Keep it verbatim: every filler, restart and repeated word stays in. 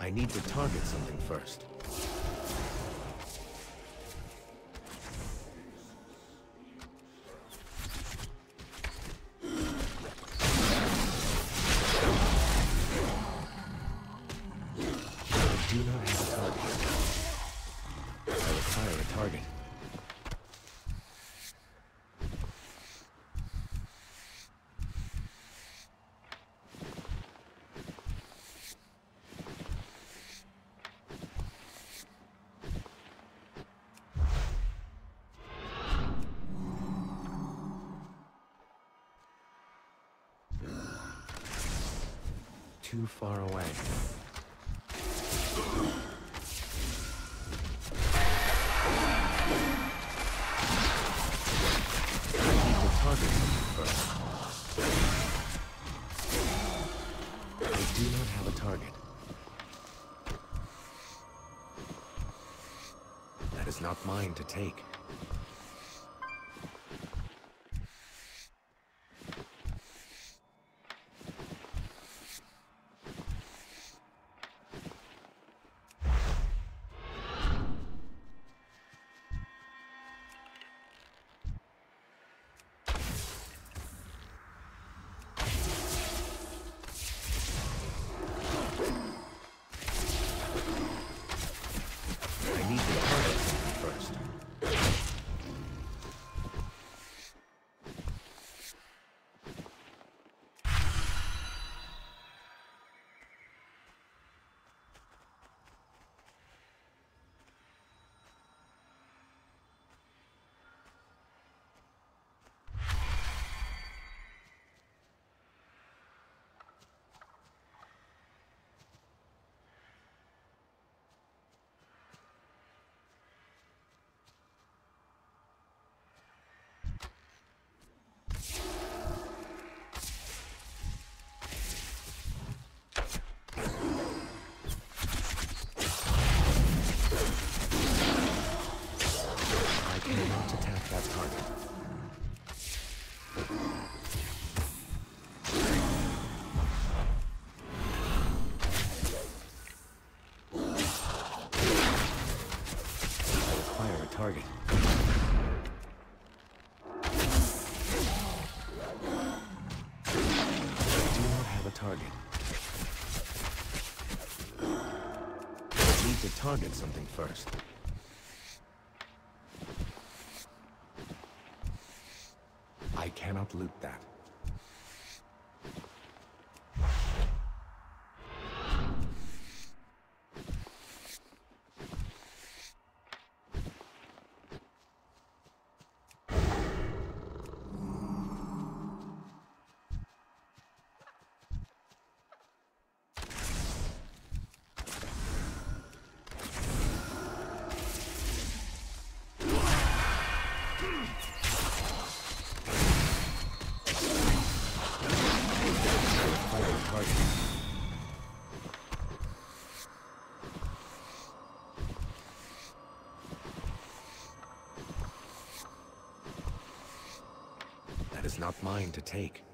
I need to target something first. Too far away. That is not mine to take. Target. I do not have a target. I need to target something first. I cannot loot that. Not mine to take.